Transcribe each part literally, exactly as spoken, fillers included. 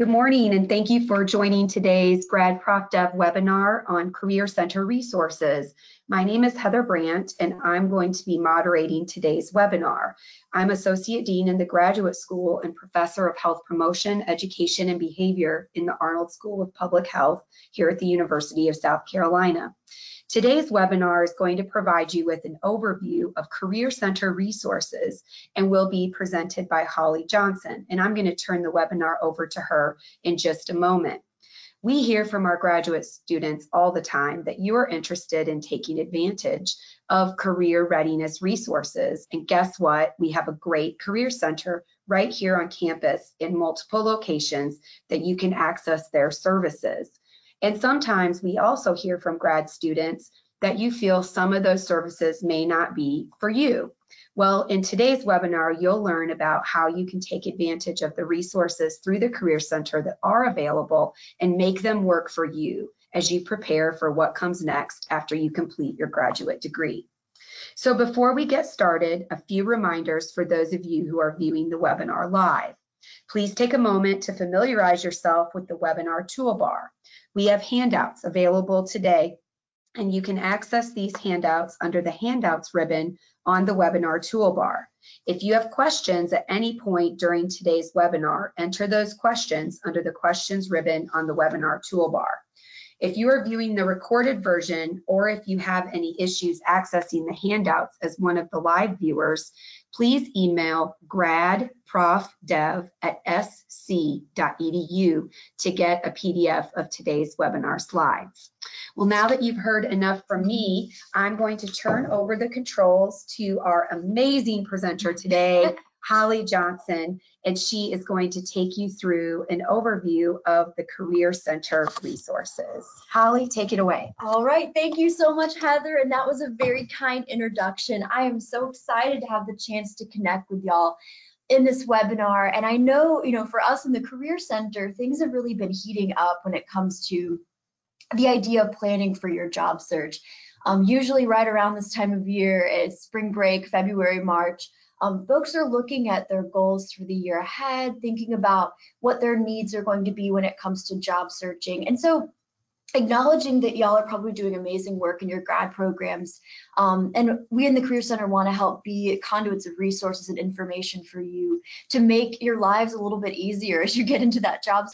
Good morning, and thank you for joining today's Grad Prof Dev webinar on Career Center resources. My name is Heather Brandt, and I'm going to be moderating today's webinar. I'm Associate Dean in the Graduate School and Professor of Health Promotion, Education, and Behavior in the Arnold School of Public Health here at the University of South Carolina. Today's webinar is going to provide you with an overview of Career Center resources and will be presented by Holly Johnson. And I'm going to turn the webinar over to her in just a moment. We hear from our graduate students all the time that you are interested in taking advantage of career readiness resources. And guess what? We have a great Career Center right here on campus in multiple locations that you can access their services. And sometimes we also hear from grad students that you feel some of those services may not be for you. Well, in today's webinar, you'll learn about how you can take advantage of the resources through the Career Center that are available and make them work for you as you prepare for what comes next after you complete your graduate degree. So before we get started, a few reminders for those of you who are viewing the webinar live. Please take a moment to familiarize yourself with the webinar toolbar. We have handouts available today, and you can access these handouts under the Handouts ribbon on the webinar toolbar. If you have questions at any point during today's webinar, enter those questions under the Questions ribbon on the webinar toolbar. If you are viewing the recorded version, or if you have any issues accessing the handouts as one of the live viewers, please email grad prof dev at s c dot e d u to get a P D F of today's webinar slides. Well, now that you've heard enough from me, I'm going to turn over the controls to our amazing presenter today, Holly Johnson, and she is going to take you through an overview of the Career Center resources. Holly, take it away. All right, thank you so much, Heather, and that was a very kind introduction. I am so excited to have the chance to connect with y'all in this webinar, and I know, you know, for us in the Career Center, things have really been heating up when it comes to the idea of planning for your job search. Um, usually right around this time of year, it's spring break, February, March. Um, folks are looking at their goals for the year ahead, thinking about what their needs are going to be when it comes to job searching. And so acknowledging that y'all are probably doing amazing work in your grad programs. Um, and we in the Career Center want to help be conduits of resources and information for you to make your lives a little bit easier as you get into that job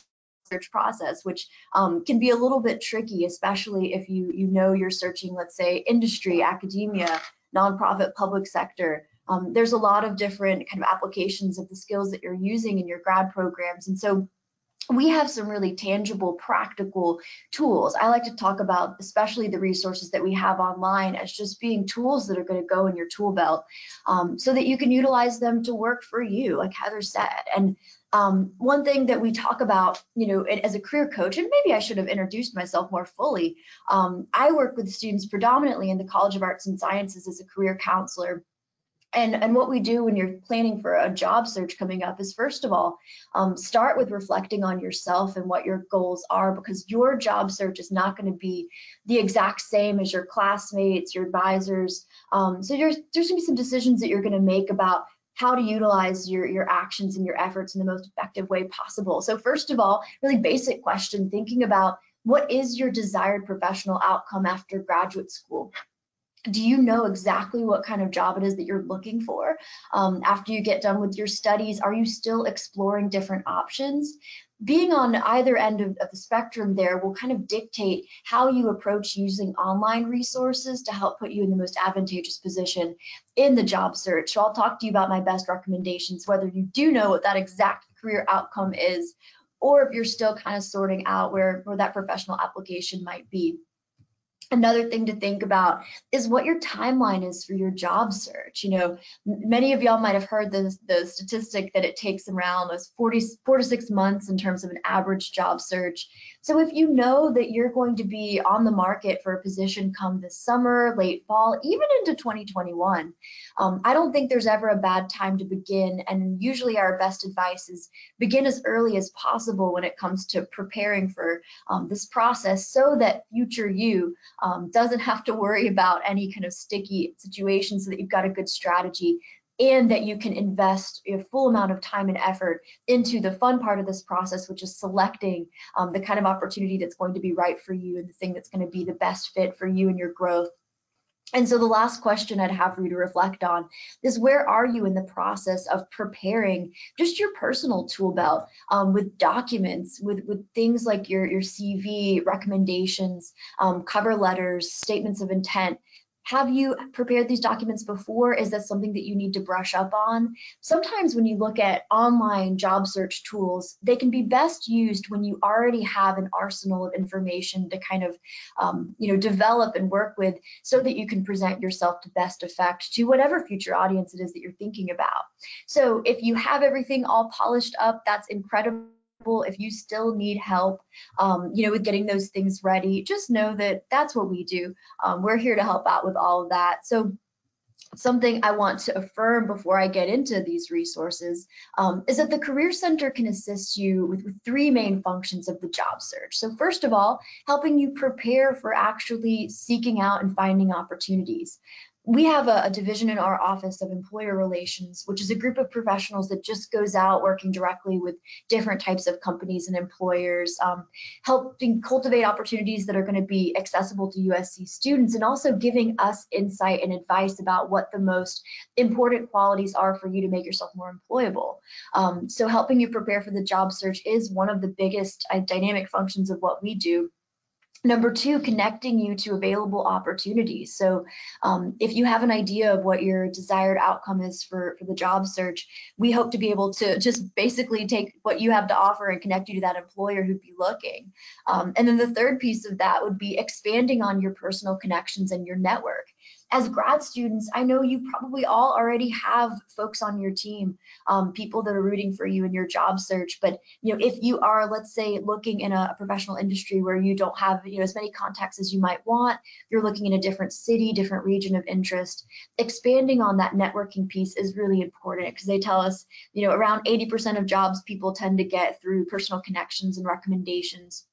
search process, which um, can be a little bit tricky, especially if you, you know you're searching, let's say, industry, academia, nonprofit, public sector. Um, there's a lot of different kind of applications of the skills that you're using in your grad programs. And so we have some really tangible, practical tools. I like to talk about especially the resources that we have online as just being tools that are going to go in your tool belt um, so that you can utilize them to work for you, like Heather said. And um, one thing that we talk about, you know, as a career coach, and maybe I should have introduced myself more fully, um, I work with students predominantly in the College of Arts and Sciences as a career counselor. And, and what we do when you're planning for a job search coming up is, first of all, um, start with reflecting on yourself and what your goals are, because your job search is not going to be the exact same as your classmates, your advisors. Um, so there's, there's going to be some decisions that you're going to make about how to utilize your, your actions and your efforts in the most effective way possible. So first of all, really basic question, thinking about what is your desired professional outcome after graduate school? Do you know exactly what kind of job it is that you're looking for? Um, after you get done with your studies, are you still exploring different options? Being on either end of, of the spectrum there will kind of dictate how you approach using online resources to help put you in the most advantageous position in the job search. So I'll talk to you about my best recommendations, whether you do know what that exact career outcome is, or if you're still kind of sorting out where, where that professional application might be. Another thing to think about is what your timeline is for your job search. You know, many of y'all might have heard the, the statistic that it takes around those forty, four to six months in terms of an average job search. So if you know that you're going to be on the market for a position come this summer, late fall, even into twenty twenty-one, um, I don't think there's ever a bad time to begin. And usually our best advice is begin as early as possible when it comes to preparing for um, this process so that future you Um, doesn't have to worry about any kind of sticky situation, so that you've got a good strategy and that you can invest your full amount of time and effort into the fun part of this process, which is selecting um, the kind of opportunity that's going to be right for you and the thing that's going to be the best fit for you and your growth. And so the last question I'd have for you to reflect on is, where are you in the process of preparing just your personal tool belt um, with documents, with, with things like your, your C V, recommendations, um, cover letters, statements of intent? Have you prepared these documents before? Is that something that you need to brush up on? Sometimes when you look at online job search tools, they can be best used when you already have an arsenal of information to kind of, um, you know, develop and work with so that you can present yourself to best effect to whatever future audience it is that you're thinking about. So if you have everything all polished up, that's incredible. If you still need help, um, you know, with getting those things ready, just know that that's what we do. Um, we're here to help out with all of that. So something I want to affirm before I get into these resources um, is that the Career Center can assist you with, with three main functions of the job search. So first of all, helping you prepare for actually seeking out and finding opportunities. We have a, a division in our office of employer relations, which is a group of professionals that just goes out working directly with different types of companies and employers, um, helping cultivate opportunities that are going to be accessible to U S C students, and also giving us insight and advice about what the most important qualities are for you to make yourself more employable. Um, so helping you prepare for the job search is one of the biggest uh, dynamic functions of what we do. Number two, connecting you to available opportunities. So um, if you have an idea of what your desired outcome is for, for the job search, we hope to be able to just basically take what you have to offer and connect you to that employer who'd be looking. Um, and then the third piece of that would be expanding on your personal connections and your network. As grad students, I know you probably all already have folks on your team, um, people that are rooting for you in your job search. But you know, if you are, let's say, looking in a professional industry where you don't have you know as many contacts as you might want, you're looking in a different city, different region of interest. Expanding on that networking piece is really important because they tell us, you know, around eighty percent of jobs people tend to get through personal connections and recommendations.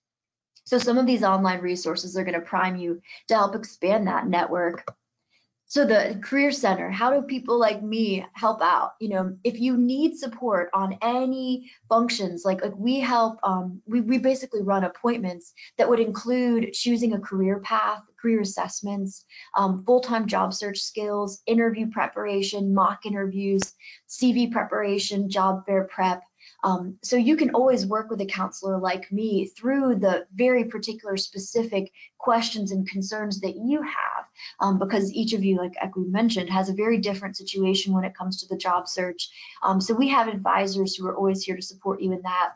So some of these online resources are going to prime you to help expand that network. So the Career Center, how do people like me help out? You know, if you need support on any functions, like, like we help, um, we, we basically run appointments that would include choosing a career path, career assessments, um, full-time job search skills, interview preparation, mock interviews, C V preparation, job fair prep. Um, so you can always work with a counselor like me through the very particular specific questions and concerns that you have, um, because each of you, like, like we mentioned, has a very different situation when it comes to the job search. Um, so we have advisors who are always here to support you in that.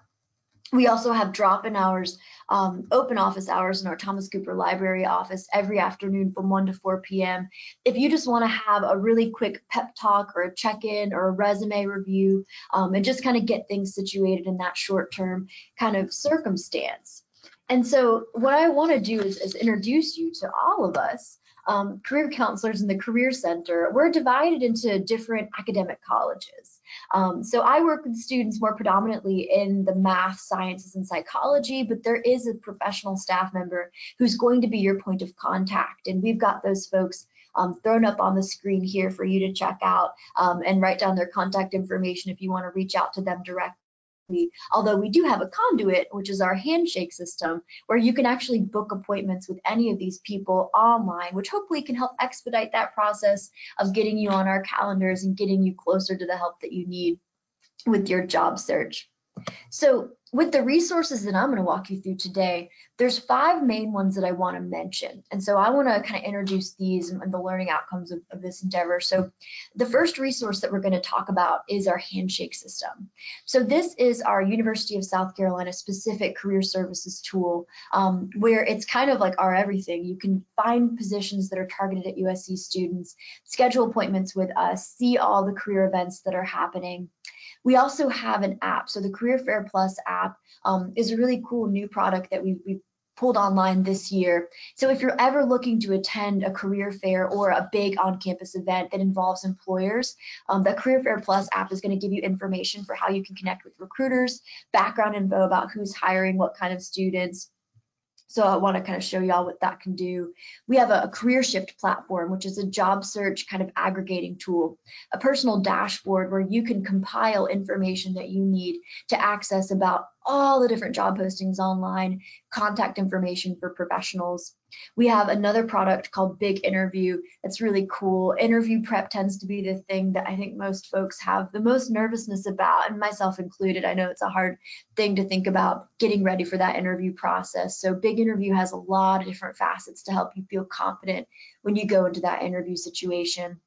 We also have drop-in hours, um, open office hours in our Thomas Cooper Library office every afternoon from one to four p m If you just want to have a really quick pep talk or a check-in or a resume review, um, and just kind of get things situated in that short-term kind of circumstance. And so what I want to do is, is introduce you to all of us. Um, career counselors in the Career Center, we're divided into different academic colleges. Um, so I work with students more predominantly in the math, sciences, and psychology, but there is a professional staff member who's going to be your point of contact. And we've got those folks um, thrown up on the screen here for you to check out um, and write down their contact information if you want to reach out to them directly. Although we do have a conduit, which is our Handshake system, where you can actually book appointments with any of these people online, which hopefully can help expedite that process of getting you on our calendars and getting you closer to the help that you need with your job search. So with the resources that I'm going to walk you through today, there's five main ones that I want to mention. And so I want to kind of introduce these and the learning outcomes of, of this endeavor. So the first resource that we're going to talk about is our Handshake system. So this is our University of South Carolina specific career services tool, um, where it's kind of like our everything. You can find positions that are targeted at U S C students, schedule appointments with us, see all the career events that are happening. We also have an app. So the Career Fair Plus app um, is a really cool new product that we've, we've pulled online this year. So if you're ever looking to attend a career fair or a big on-campus event that involves employers, um, the Career Fair Plus app is going to give you information for how you can connect with recruiters, background info about who's hiring, what kind of students. So I want to kind of show y'all what that can do. We have a, a CareerShift platform, which is a job search kind of aggregating tool, a personal dashboard where you can compile information that you need to access about all the different job postings online, contact information for professionals. We have another product called Big Interview that's really cool. Interview prep tends to be the thing that I think most folks have the most nervousness about, and myself included. I know it's a hard thing to think about, getting ready for that interview process. So Big Interview has a lot of different facets to help you feel confident when you go into that interview situation.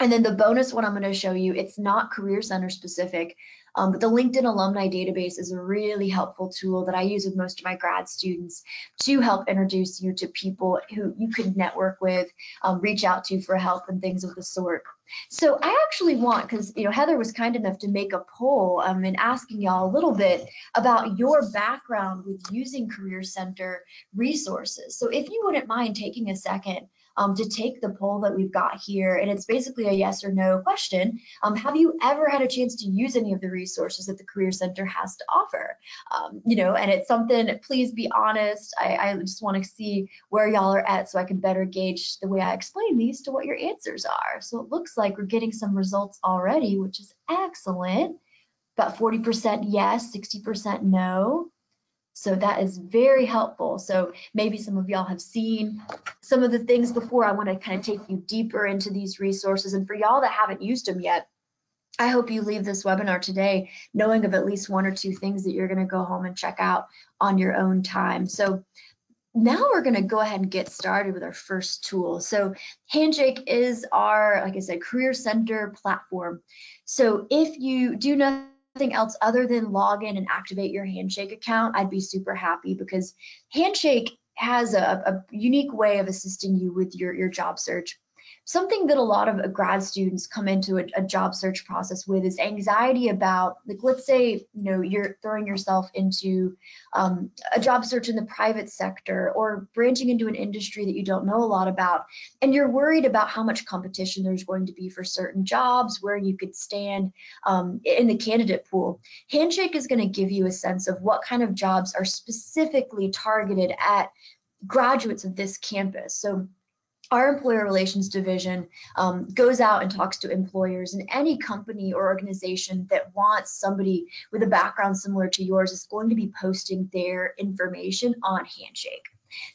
And then the bonus one I'm going to show you, it's not Career Center specific, um, but the LinkedIn Alumni Database is a really helpful tool that I use with most of my grad students to help introduce you to people who you could network with, um, reach out to for help and things of the sort. So I actually want, because you know Heather was kind enough to make a poll um, and asking y'all a little bit about your background with using Career Center resources. So if you wouldn't mind taking a second Um, to take the poll that we've got here, and it's basically a yes or no question. Um, have you ever had a chance to use any of the resources that the Career Center has to offer? Um, you know, and it's something, please be honest. I, I just want to see where y'all are at so I can better gauge the way I explain these to what your answers are. So it looks like we're getting some results already, which is excellent. About forty percent yes, sixty percent no. So that is very helpful. So maybe some of y'all have seen some of the things before. I want to kind of take you deeper into these resources. And for y'all that haven't used them yet, I hope you leave this webinar today knowing of at least one or two things that you're going to go home and check out on your own time. So now we're going to go ahead and get started with our first tool. So Handshake is our, like I said, Career Center platform. So if you do nothing else other than log in and activate your Handshake account, I'd be super happy, because Handshake has a, a unique way of assisting you with your, your job search. Something that a lot of grad students come into a, a job search process with is anxiety about, like, let's say, you know, you're throwing yourself into um, a job search in the private sector or branching into an industry that you don't know a lot about, and you're worried about how much competition there's going to be for certain jobs, where you could stand um, in the candidate pool. Handshake is going to give you a sense of what kind of jobs are specifically targeted at graduates of this campus. So our employer relations division um, goes out and talks to employers, and any company or organization that wants somebody with a background similar to yours is going to be posting their information on Handshake.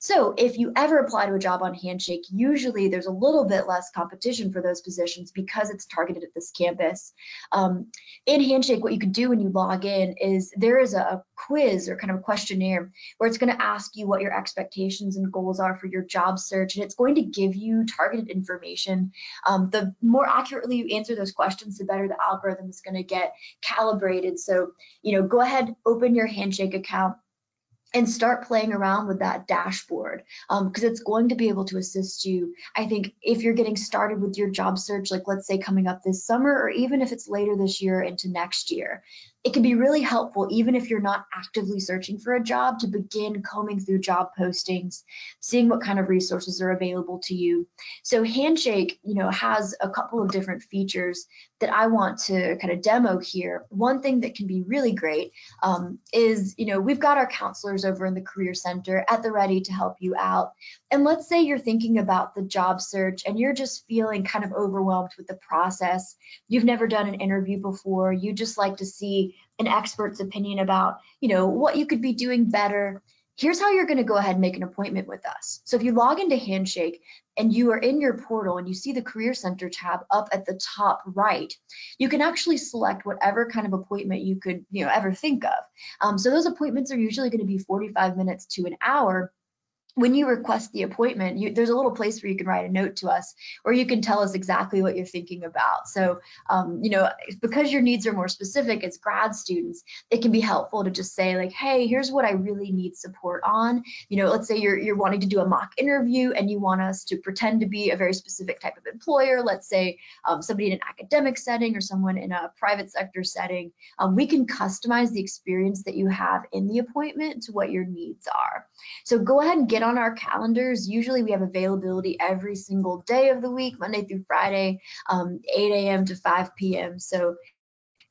So if you ever apply to a job on Handshake, usually there's a little bit less competition for those positions because it's targeted at this campus. Um, in Handshake, what you can do when you log in is there is a, a quiz or kind of a questionnaire where it's going to ask you what your expectations and goals are for your job search, and it's going to give you targeted information. Um, the more accurately you answer those questions, the better the algorithm is going to get calibrated. So, you know, go ahead, open your Handshake account and start playing around with that dashboard, because um, it's going to be able to assist you. I think if you're getting started with your job search, like let's say coming up this summer, or even if it's later this year into next year, it can be really helpful, even if you're not actively searching for a job, to begin combing through job postings, seeing what kind of resources are available to you. So Handshake, you know, has a couple of different features that I want to kind of demo here. One thing that can be really great um, is, you know, we've got our counselors over in the Career Center at the ready to help you out. And let's say you're thinking about the job search and you're just feeling kind of overwhelmed with the process. You've never done an interview before. You just like to see an expert's opinion about, you know, what you could be doing better. Here's how you're going to go ahead and make an appointment with us. So if you log into Handshake and you are in your portal and you see the Career Center tab up at the top right, you can actually select whatever kind of appointment you could, you know, ever think of. Um, so those appointments are usually going to be forty-five minutes to an hour. When you request the appointment, you, there's a little place where you can write a note to us, or you can tell us exactly what you're thinking about. So, um, you know, because your needs are more specific as grad students, it can be helpful to just say like, hey, here's what I really need support on. You know, let's say you're, you're wanting to do a mock interview and you want us to pretend to be a very specific type of employer. Let's say um, somebody in an academic setting or someone in a private sector setting. Um, we can customize the experience that you have in the appointment to what your needs are. So go ahead and get on our calendars. Usually we have availability every single day of the week, Monday through Friday, um, eight a m to five p m So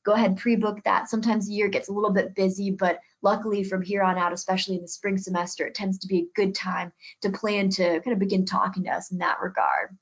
go ahead and pre-book that. Sometimes the year gets a little bit busy, but luckily from here on out, especially in the spring semester, it tends to be a good time to plan to kind of begin talking to us in that regard.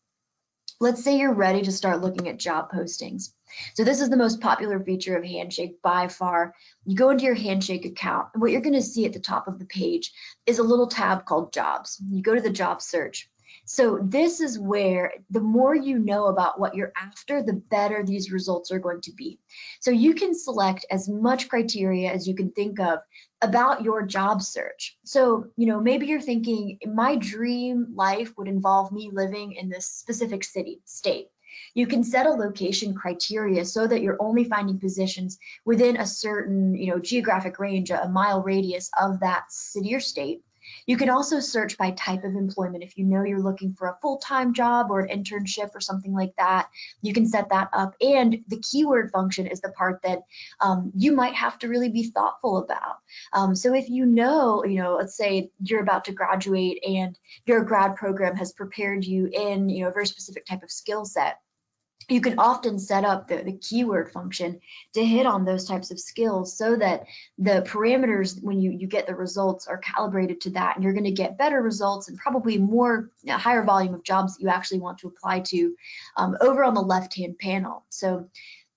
Let's say you're ready to start looking at job postings. So this is the most popular feature of Handshake by far. You go into your Handshake account, and what you're going to see at the top of the page is a little tab called Jobs. You go to the job search. So this is where the more you know about what you're after, the better these results are going to be. So you can select as much criteria as you can think of about your job search. So, you know, maybe you're thinking, my dream life would involve me living in this specific city, state. You can set a location criteria so that you're only finding positions within a certain, you know, geographic range, a mile radius of that city or state. You can also search by type of employment. If you know you're looking for a full-time job or an internship or something like that, you can set that up. And the keyword function is the part that um, you might have to really be thoughtful about. Um, so if you know, you know, let's say you're about to graduate and your grad program has prepared you in, you know, a very specific type of skill set, you can often set up the, the keyword function to hit on those types of skills so that the parameters when you, you get the results are calibrated to that, and you're going to get better results and probably more, you know, higher volume of jobs that you actually want to apply to um, over on the left-hand panel. So,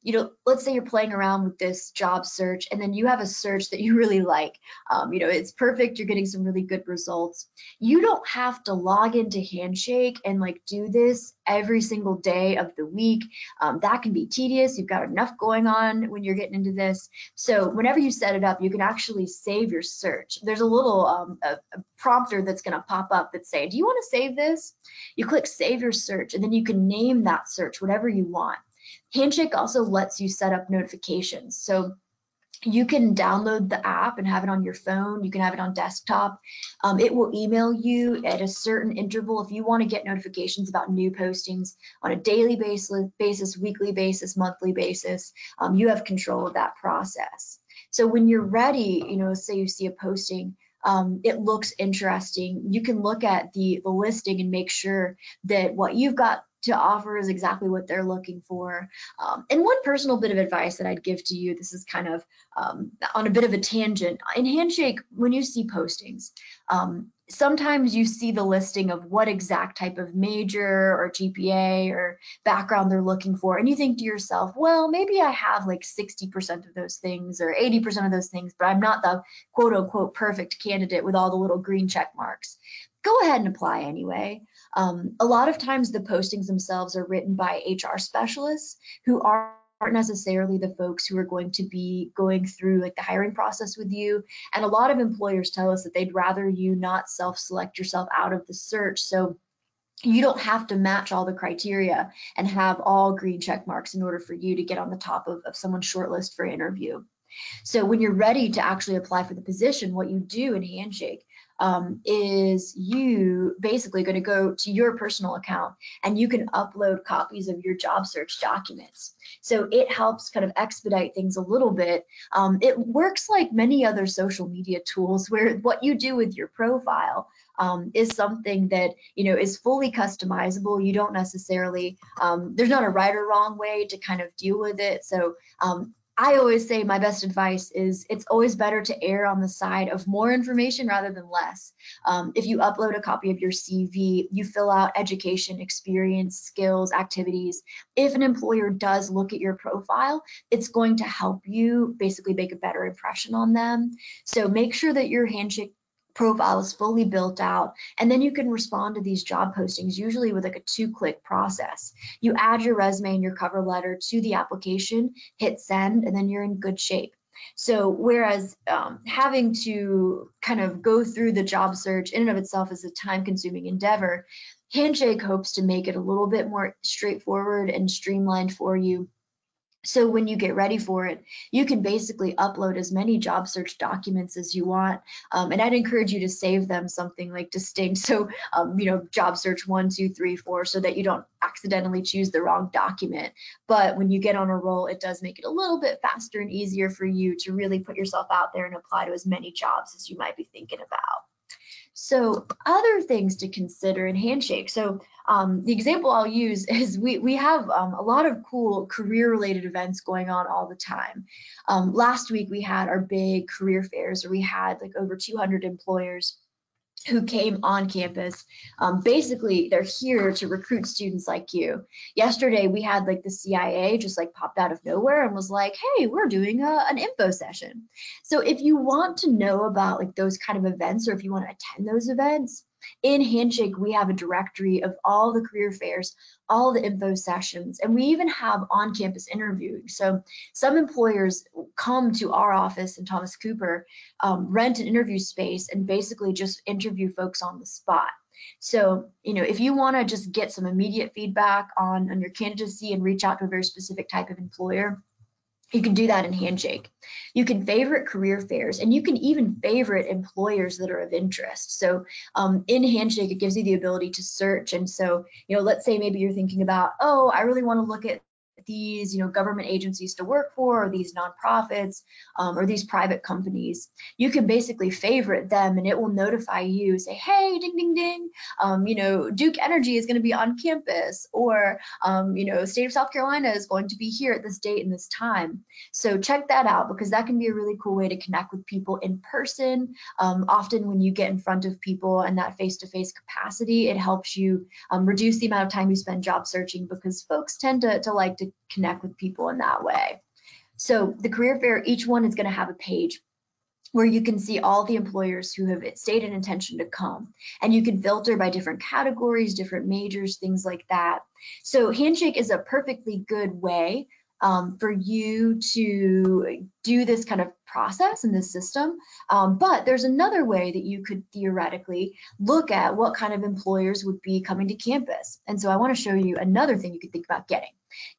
you know, let's say you're playing around with this job search and then you have a search that you really like. Um, you know, it's perfect. You're getting some really good results. You don't have to log into Handshake and like do this every single day of the week. Um, that can be tedious. You've got enough going on when you're getting into this. So whenever you set it up, you can actually save your search. There's a little um, a, a prompter that's going to pop up that say, do you want to save this? You click save your search and then you can name that search whatever you want. Handshake also lets you set up notifications. So you can download the app and have it on your phone. You can have it on desktop. Um, it will email you at a certain interval if you want to get notifications about new postings on a daily basis, basis weekly basis, monthly basis. Um, you have control of that process. So when you're ready, you know, say you see a posting, Um, it looks interesting. You can look at the, the listing and make sure that what you've got to offer is exactly what they're looking for. Um, and one personal bit of advice that I'd give to you, this is kind of um, on a bit of a tangent. In Handshake, when you see postings, um, sometimes you see the listing of what exact type of major or G P A or background they're looking for, and you think to yourself, well, maybe I have like sixty percent of those things or eighty percent of those things, but I'm not the quote unquote perfect candidate with all the little green check marks. Go ahead and apply anyway. Um, a lot of times the postings themselves are written by H R specialists who are aren't necessarily the folks who are going to be going through like the hiring process with you. And a lot of employers tell us that they'd rather you not self-select yourself out of the search. So you don't have to match all the criteria and have all green check marks in order for you to get on the top of, of someone's shortlist for interview. So when you're ready to actually apply for the position, what you do in Handshake Um, is you basically going to go to your personal account and you can upload copies of your job search documents. So it helps kind of expedite things a little bit. Um, it works like many other social media tools where what you do with your profile Um, is something that, you know, is fully customizable. You don't necessarily, um, there's not a right or wrong way to kind of deal with it. So um, I always say my best advice is it's always better to err on the side of more information rather than less. Um, if you upload a copy of your C V, you fill out education, experience, skills, activities. If an employer does look at your profile, it's going to help you basically make a better impression on them. So make sure that your Handshake profile is fully built out, and then you can respond to these job postings usually with like a two-click process. You add your resume and your cover letter to the application, hit send, and then you're in good shape. So whereas um, having to kind of go through the job search in and of itself is a time-consuming endeavor, Handshake hopes to make it a little bit more straightforward and streamlined for you. So when you get ready for it, you can basically upload as many job search documents as you want. Um, and I'd encourage you to save them something like distinct. So, um, you know, job search one, two, three, four, so that you don't accidentally choose the wrong document. But when you get on a roll, it does make it a little bit faster and easier for you to really put yourself out there and apply to as many jobs as you might be thinking about. So other things to consider in Handshake. So um, the example I'll use is we, we have um, a lot of cool career-related events going on all the time. Um, last week we had our big career fairs where we had like over two hundred employers who came on campus. Um, basically, they're here to recruit students like you. Yesterday, we had like the C I A just like popped out of nowhere and was like, hey, we're doing a, an info session. So if you want to know about like those kind of events, or if you want to attend those events, in Handshake, we have a directory of all the career fairs, all the info sessions, and we even have on-campus interviewing. So some employers come to our office in Thomas Cooper, um, rent an interview space, and basically just interview folks on the spot. So, you know, if you want to just get some immediate feedback on, on your candidacy and reach out to a very specific type of employer, you can do that in Handshake. You can favorite career fairs, and you can even favorite employers that are of interest. So um, in Handshake, it gives you the ability to search. And so, you know, let's say maybe you're thinking about, oh, I really want to look at these, you know, government agencies to work for, or these nonprofits, um, or these private companies. You can basically favorite them, and it will notify you. Say, hey, ding, ding, ding. Um, you know, Duke Energy is going to be on campus, or um, you know, State of South Carolina is going to be here at this date and this time. So check that out, because that can be a really cool way to connect with people in person. Um, often, when you get in front of people in that face-to-face capacity, it helps you um, reduce the amount of time you spend job searching, because folks tend to to like to connect with people in that way. So the career fair, each one is going to have a page where you can see all the employers who have stated an intention to come, and you can filter by different categories, different majors, things like that. So Handshake is a perfectly good way um, for you to do this kind of process in this system, um, but there's another way that you could theoretically look at what kind of employers would be coming to campus. And so I want to show you another thing you could think about getting.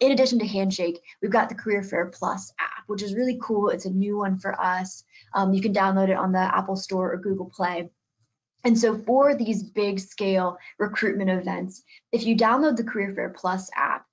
In addition to Handshake, we've got the Career Fair Plus app, which is really cool. It's a new one for us. Um, you can download it on the Apple Store or Google Play. And so for these big scale recruitment events, if you download the Career Fair Plus app,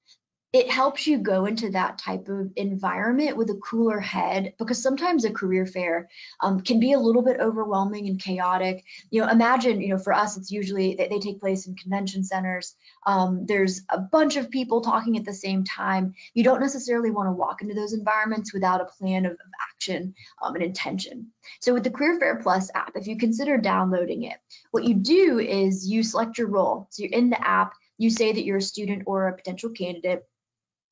it helps you go into that type of environment with a cooler head, because sometimes a career fair um, can be a little bit overwhelming and chaotic. You know, imagine, you know, for us, it's usually they, they take place in convention centers. Um, there's a bunch of people talking at the same time. You don't necessarily want to walk into those environments without a plan of, of action um, and intention. So with the Career Fair Plus app, if you consider downloading it, what you do is you select your role. So you're in the app, you say that you're a student or a potential candidate,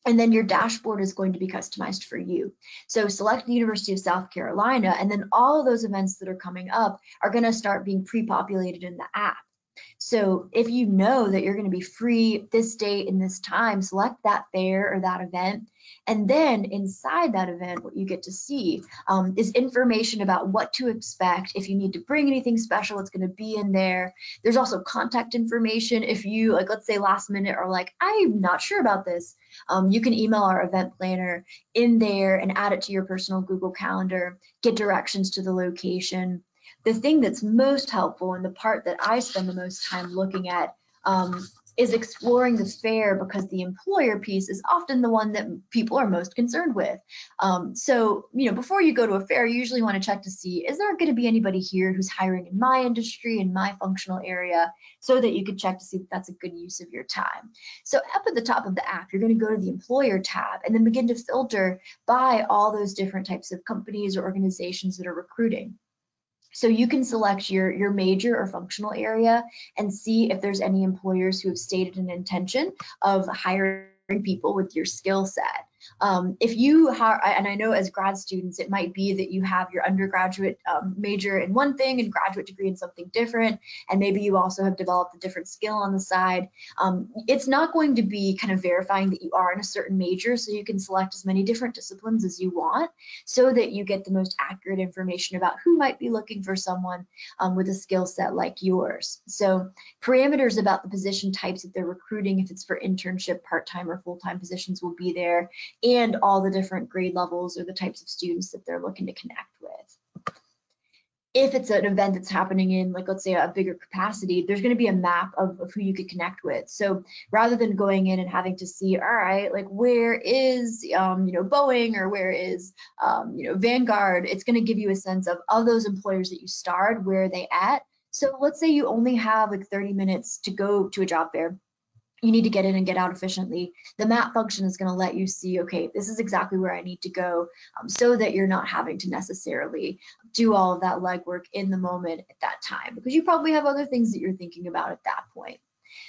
and then your dashboard is going to be customized for you. So select the University of South Carolina, and then all of those events that are coming up are going to start being pre-populated in the app. So if you know that you're going to be free this date and this time, select that fair or that event. And then inside that event, what you get to see um, is information about what to expect. If you need to bring anything special, it's going to be in there. There's also contact information. If you, like, let's say last minute or like, I'm not sure about this, um, you can email our event planner in there and add it to your personal Google Calendar, get directions to the location. The thing that's most helpful, and the part that I spend the most time looking at, um, is exploring the fair, because the employer piece is often the one that people are most concerned with. Um, so, you know, before you go to a fair, you usually want to check to see, is there going to be anybody here who's hiring in my industry, in my functional area, so that you can check to see if that's a good use of your time. So up at the top of the app, you're going to go to the employer tab and then begin to filter by all those different types of companies or organizations that are recruiting. So you can select your, your major or functional area and see if there's any employers who have stated an intention of hiring people with your skill set. Um, if you, and I know as grad students, it might be that you have your undergraduate um, major in one thing and graduate degree in something different, and maybe you also have developed a different skill on the side. Um, it's not going to be kind of verifying that you are in a certain major, so you can select as many different disciplines as you want so that you get the most accurate information about who might be looking for someone um, with a skill set like yours. So parameters about the position types that they're recruiting, if it's for internship, part-time, or full-time positions, will be there, and all the different grade levels or the types of students that they're looking to connect with. If it's an event that's happening in, like, let's say a bigger capacity, there's going to be a map of, of who you could connect with. So rather than going in and having to see, all right, like, where is, um, you know, Boeing, or where is, um, you know, Vanguard, it's going to give you a sense of, of those employers that you starred, where are they at? So let's say you only have like thirty minutes to go to a job fair. You need to get in and get out efficiently. The map function is going to let you see, okay, this is exactly where I need to go, um, so that you're not having to necessarily do all of that legwork in the moment at that time, because you probably have other things that you're thinking about at that point.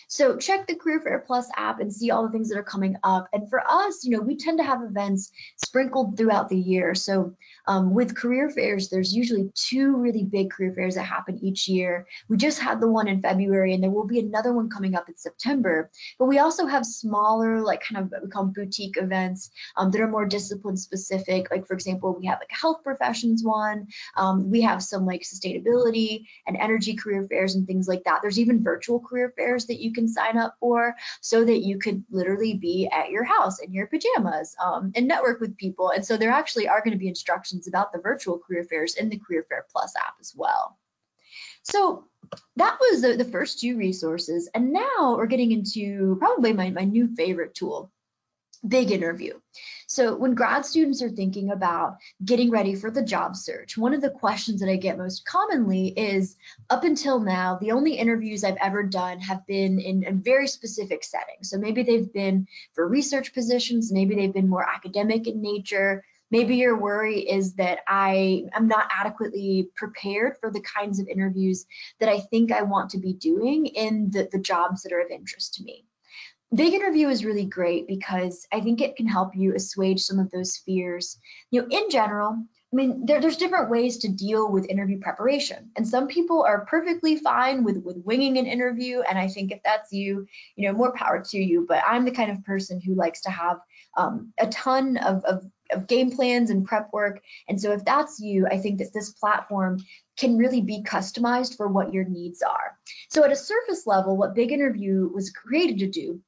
So check the Career Fair Plus app and see all the things that are coming up. And for us, you know, we tend to have events sprinkled throughout the year. So um, with career fairs, there's usually two really big career fairs that happen each year. We just had the one in February, and there will be another one coming up in September. But we also have smaller, like kind of what we call boutique events um, that are more discipline specific. Like, for example, we have like a health professions one. Um, we have some like sustainability and energy career fairs and things like that. There's even virtual career fairs that you can sign up for, so that you could literally be at your house in your pajamas um, and network with people. And so there actually are going to be instructions about the virtual career fairs in the Career Fair Plus app as well. So that was the, the first two resources. And now we're getting into probably my, my new favorite tool, Big Interview. So when grad students are thinking about getting ready for the job search, one of the questions that I get most commonly is, up until now, the only interviews I've ever done have been in a very specific setting. So maybe they've been for research positions, maybe they've been more academic in nature. Maybe your worry is that I am not adequately prepared for the kinds of interviews that I think I want to be doing in the, the jobs that are of interest to me. Big Interview is really great because I think it can help you assuage some of those fears. You know, in general, I mean, there, there's different ways to deal with interview preparation. And some people are perfectly fine with, with winging an interview. And I think if that's you, you know, more power to you. But I'm the kind of person who likes to have um, a ton of, of, of game plans and prep work. And so if that's you, I think that this platform can really be customized for what your needs are. So at a surface level, what Big Interview was created to do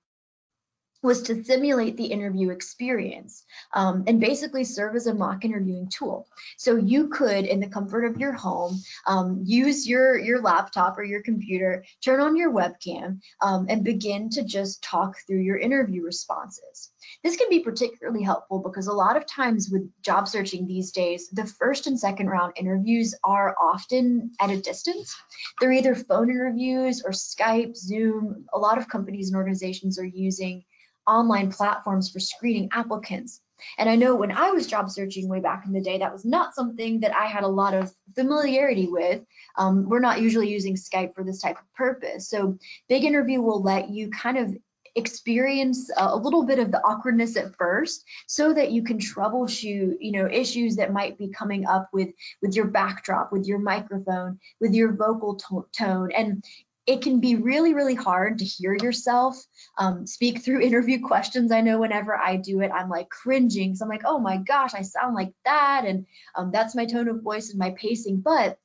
was to simulate the interview experience um, and basically serve as a mock interviewing tool. So you could, in the comfort of your home, um, use your, your laptop or your computer, turn on your webcam, um, and begin to just talk through your interview responses. This can be particularly helpful because a lot of times with job searching these days, the first and second round interviews are often at a distance. They're either phone interviews or Skype, Zoom. A lot of companies and organizations are using online platforms for screening applicants. And I know when I was job searching way back in the day, that was not something that I had a lot of familiarity with. Um, we're not usually using Skype for this type of purpose. So Big Interview will let you kind of experience a little bit of the awkwardness at first, so that you can troubleshoot, you know, issues that might be coming up with, with your backdrop, with your microphone, with your vocal tone. And it can be really, really hard to hear yourself um, speak through interview questions. I know whenever I do it, I'm like cringing. So I'm like, oh my gosh, I sound like that. And um, that's my tone of voice and my pacing. But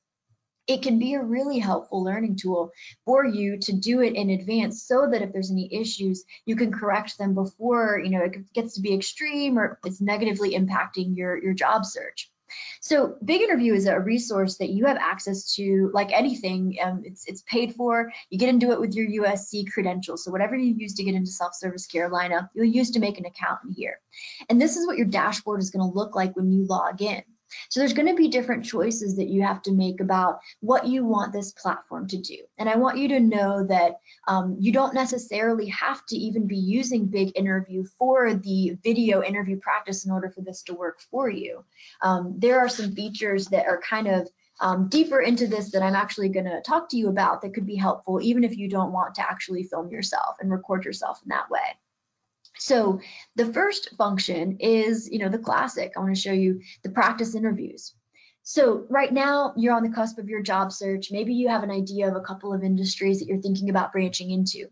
it can be a really helpful learning tool for you to do it in advance, so that if there's any issues, you can correct them before, you know, it gets to be extreme or it's negatively impacting your, your job search. So Big Interview is a resource that you have access to, like anything, um, it's, it's paid for. You get into it with your U S C credentials. So whatever you use to get into Self-Service Carolina, you'll use to make an account in here. And this is what your dashboard is going to look like when you log in. So there's going to be different choices that you have to make about what you want this platform to do. And I want you to know that um, you don't necessarily have to even be using Big Interview for the video interview practice in order for this to work for you. Um, there are some features that are kind of um, deeper into this that I'm actually going to talk to you about that could be helpful, even if you don't want to actually film yourself and record yourself in that way. So the first function is, you know, the classic. I want to show you the practice interviews. So right now you're on the cusp of your job search. Maybe you have an idea of a couple of industries that you're thinking about branching into.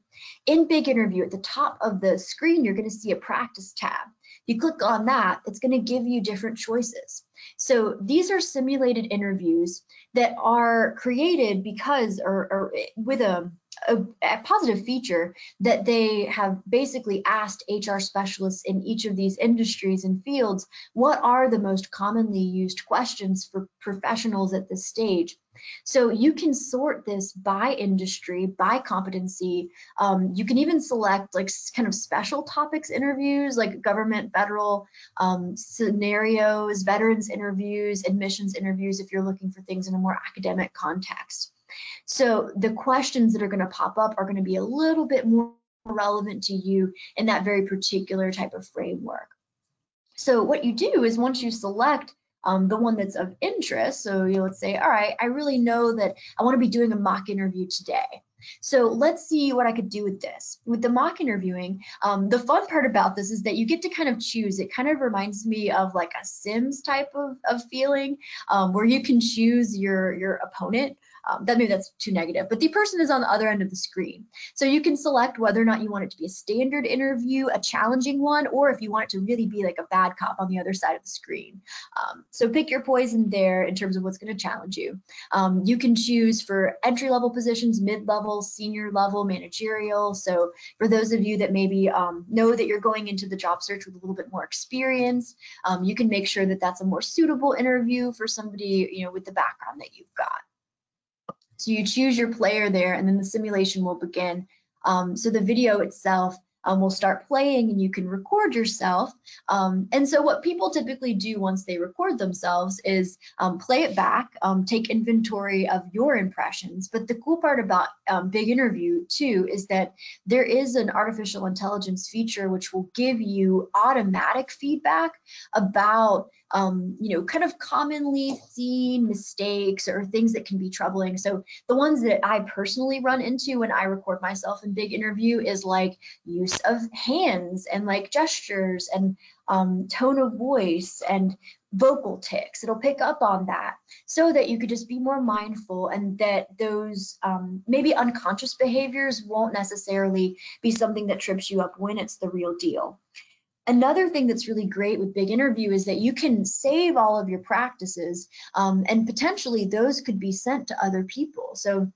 In Big Interview, at the top of the screen, you're going to see a practice tab. You click on that, it's going to give you different choices. So these are simulated interviews that are created because or, or with a, a, a positive feature that they have basically asked H R specialists in each of these industries and fields, what are the most commonly used questions for professionals at this stage? So you can sort this by industry, by competency. Um, you can even select like kind of special topics interviews, like government, federal um, scenarios, veterans interviews, admissions interviews, if you're looking for things in a more academic context. So the questions that are going to pop up are going to be a little bit more relevant to you in that very particular type of framework. So what you do is once you select um, the one that's of interest, so you let's say, all right, I really know that I want to be doing a mock interview today. So let's see what I could do with this. With the mock interviewing, um, the fun part about this is that you get to kind of choose. It kind of reminds me of like a Sims type of, of feeling um, where you can choose your, your opponent. Um, that maybe that's too negative, but the person is on the other end of the screen. So you can select whether or not you want it to be a standard interview, a challenging one, or if you want it to really be like a bad cop on the other side of the screen. Um, so pick your poison there in terms of what's going to challenge you. Um, you can choose for entry-level positions, mid-level, senior-level, managerial. So for those of you that maybe um, know that you're going into the job search with a little bit more experience, um, you can make sure that that's a more suitable interview for somebody, you know, with the background that you've got. So you choose your player there, and then the simulation will begin. Um, so the video itself um, will start playing, and you can record yourself. Um, and so what people typically do once they record themselves is um, play it back, um, take inventory of your impressions. But the cool part about um, Big Interview, too, is that there is an artificial intelligence feature which will give you automatic feedback about Um, you know, kind of commonly seen mistakes or things that can be troubling. So the ones that I personally run into when I record myself in Big Interview is like use of hands and like gestures and um, tone of voice and vocal tics. It'll pick up on that so that you could just be more mindful and that those um, maybe unconscious behaviors won't necessarily be something that trips you up when it's the real deal. Another thing that's really great with Big Interview is that you can save all of your practices um, and potentially those could be sent to other people. So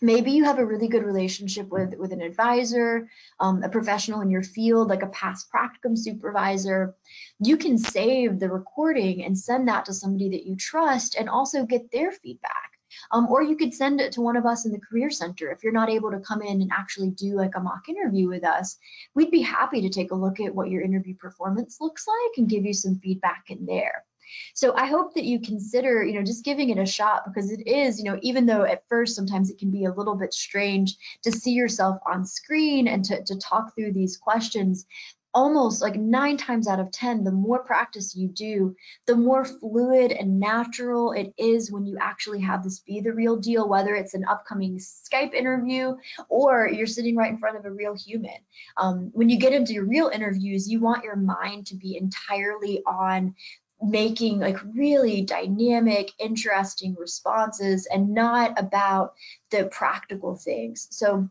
maybe you have a really good relationship with, with an advisor, um, a professional in your field, like a past practicum supervisor. You can save the recording and send that to somebody that you trust and also get their feedback. Um, or you could send it to one of us in the Career Center. If you're not able to come in and actually do like a mock interview with us, we'd be happy to take a look at what your interview performance looks like and give you some feedback in there. So I hope that you consider, you know, just giving it a shot because it is, you know, even though at first sometimes it can be a little bit strange to see yourself on screen and to, to talk through these questions. Almost like nine times out of ten, the more practice you do, the more fluid and natural it is when you actually have this be the real deal, whether it's an upcoming Skype interview or you're sitting right in front of a real human. Um, when you get into your real interviews, you want your mind to be entirely on making like really dynamic, interesting responses and not about the practical things. So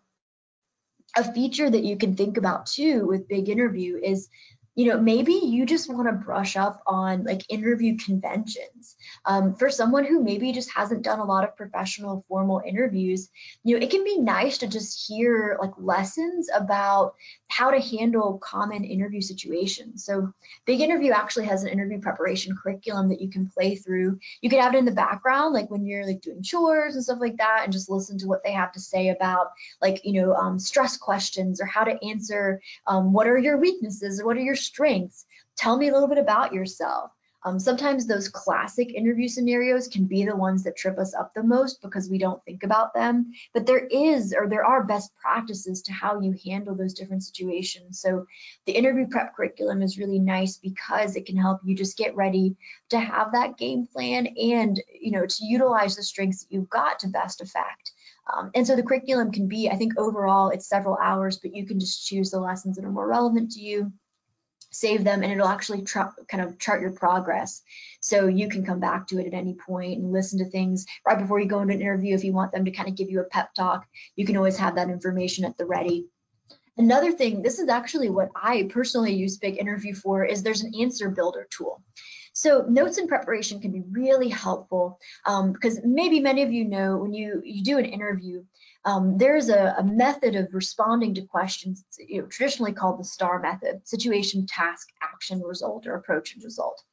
a feature that you can think about too with Big Interview is, you know, maybe you just want to brush up on like interview conventions. Um, for someone who maybe just hasn't done a lot of professional formal interviews, you know, it can be nice to just hear like lessons about how to handle common interview situations. So Big Interview actually has an interview preparation curriculum that you can play through. You could have it in the background, like when you're like doing chores and stuff like that, and just listen to what they have to say about like, you know, um, stress questions or how to answer, um, what are your weaknesses or what are your strengths? Tell me a little bit about yourself. Um, sometimes those classic interview scenarios can be the ones that trip us up the most because we don't think about them, but there is or there are best practices to how you handle those different situations. So the interview prep curriculum is really nice because it can help you just get ready to have that game plan and, you know, to utilize the strengths that you've got to best effect. Um, and so the curriculum can be, I think overall it's several hours, but you can just choose the lessons that are more relevant to you, save them, and it'll actually kind of chart your progress. So you can come back to it at any point and listen to things right before you go into an interview. If you want them to kind of give you a pep talk, you can always have that information at the ready. Another thing, this is actually what I personally use Big Interview for, is there's an answer builder tool. So notes in preparation can be really helpful um, because maybe many of you know when you, you do an interview, Um, there's a, a method of responding to questions, you know, traditionally called the STAR method: situation, task, action, result, or approach and result.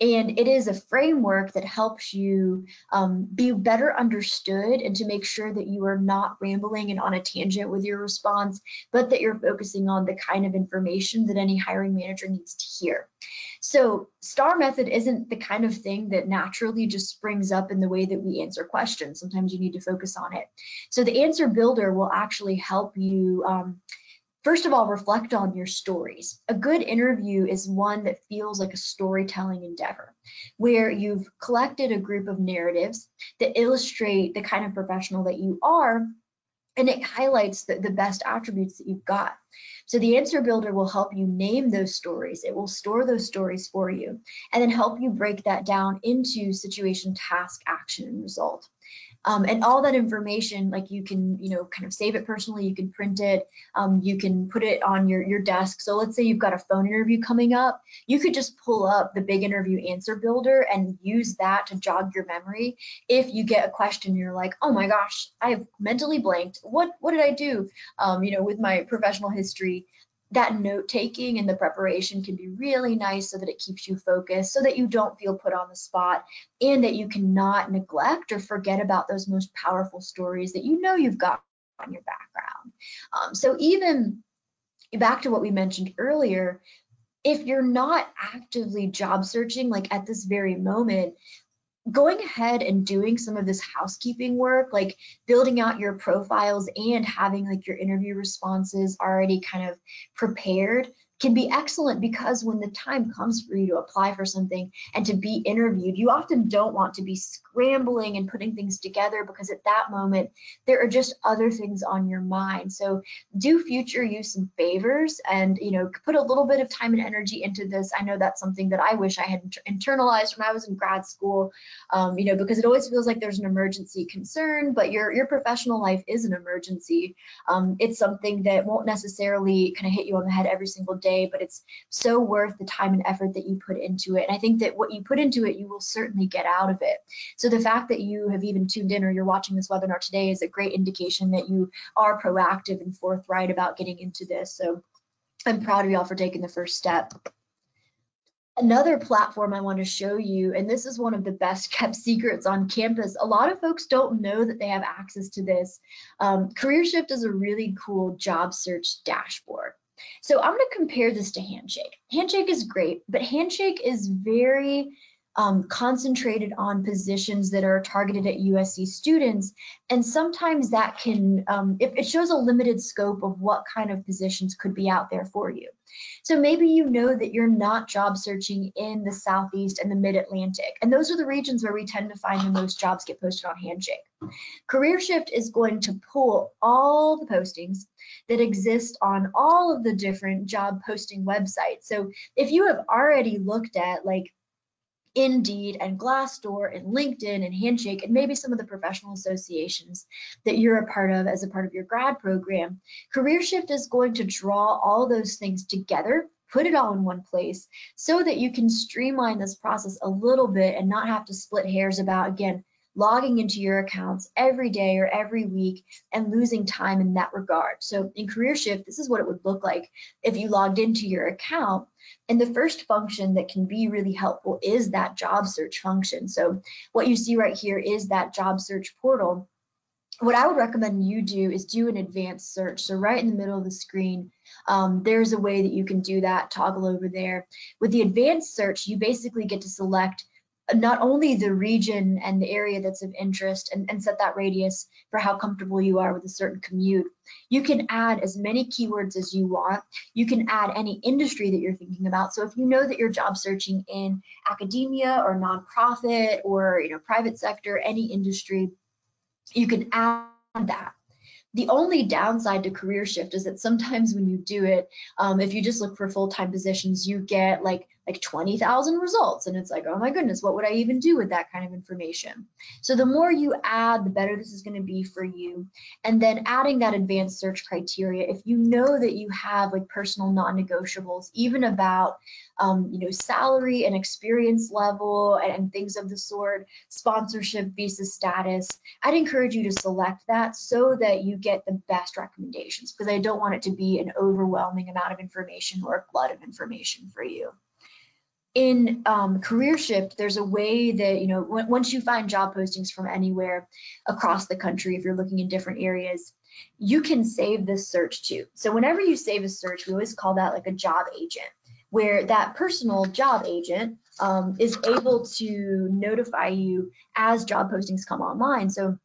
And it is a framework that helps you um, be better understood and to make sure that you are not rambling and on a tangent with your response, but that you're focusing on the kind of information that any hiring manager needs to hear. So STAR method isn't the kind of thing that naturally just springs up in the way that we answer questions. Sometimes you need to focus on it. So the answer builder will actually help you um, first of all, reflect on your stories. A good interview is one that feels like a storytelling endeavor, where you've collected a group of narratives that illustrate the kind of professional that you are, and it highlights the, the best attributes that you've got. So the answer builder will help you name those stories. It will store those stories for you, and then help you break that down into situation, task, action, and result. Um, and all that information, like you can, you know, kind of save it personally, you can print it, um, you can put it on your, your desk. So let's say you've got a phone interview coming up, you could just pull up the Big Interview answer builder and use that to jog your memory. If you get a question, you're like, oh my gosh, I've mentally blanked. What, what did I do, um, you know, with my professional history? That note taking and the preparation can be really nice so that it keeps you focused, so that you don't feel put on the spot, and that you cannot neglect or forget about those most powerful stories that you know you've got on your background. Um, so even back to what we mentioned earlier, if you're not actively job searching, like at this very moment, going ahead and doing some of this housekeeping work, like building out your profiles and having like your interview responses already kind of prepared, can be excellent, because when the time comes for you to apply for something and to be interviewed, you often don't want to be scrambling and putting things together, because at that moment there are just other things on your mind. So do future you some favors and, you know, put a little bit of time and energy into this. I know that's something that I wish I had internalized when I was in grad school, um, you know, because it always feels like there's an emergency concern, but your, your professional life is an emergency. Um, it's something that won't necessarily kind of hit you on the head every single day. Day, but it's so worth the time and effort that you put into it. And I think that what you put into it, you will certainly get out of it. So the fact that you have even tuned in or you're watching this webinar today is a great indication that you are proactive and forthright about getting into this. So I'm proud of y'all for taking the first step. Another platform I want to show you, and this is one of the best kept secrets on campus. A lot of folks don't know that they have access to this. Um, CareerShift is a really cool job search dashboard. So I'm going to compare this to Handshake. Handshake is great, but Handshake is very um, concentrated on positions that are targeted at U S C students, and sometimes that can, um, it, it shows a limited scope of what kind of positions could be out there for you. So maybe you know that you're not job searching in the Southeast and the Mid-Atlantic, and those are the regions where we tend to find the most jobs get posted on Handshake. CareerShift is going to pull all the postings that exist on all of the different job posting websites. So if you have already looked at like Indeed and Glassdoor and LinkedIn and Handshake and maybe some of the professional associations that you're a part of as a part of your grad program, CareerShift is going to draw all those things together, put it all in one place, so that you can streamline this process a little bit and not have to split hairs about, again, logging into your accounts every day or every week and losing time in that regard. So in CareerShift, this is what it would look like if you logged into your account. And the first function that can be really helpful is that job search function. So what you see right here is that job search portal. What I would recommend you do is do an advanced search. So right in the middle of the screen, um, there's a way that you can do that, toggle over there. With the advanced search, you basically get to select not only the region and the area that's of interest and, and set that radius for how comfortable you are with a certain commute. You can add as many keywords as you want. You can add any industry that you're thinking about. So if you know that you're job searching in academia or nonprofit or, you know, private sector, any industry, you can add that. The only downside to CareerShift is that sometimes when you do it, um, if you just look for full-time positions, you get like like twenty thousand results, and it's like, oh my goodness, what would I even do with that kind of information? So the more you add, the better this is going to be for you. And then adding that advanced search criteria, if you know that you have like personal non-negotiables, even about um, you know, salary and experience level and, and things of the sort, sponsorship, visa status, I'd encourage you to select that so that you get the best recommendations, because I don't want it to be an overwhelming amount of information or a glut of information for you. in um, CareerShift, there's a way that, you know, w- once you find job postings from anywhere across the country, if you're looking in different areas, you can save this search too. So whenever you save a search, we always call that like a job agent, where that personal job agent um, is able to notify you as job postings come online. So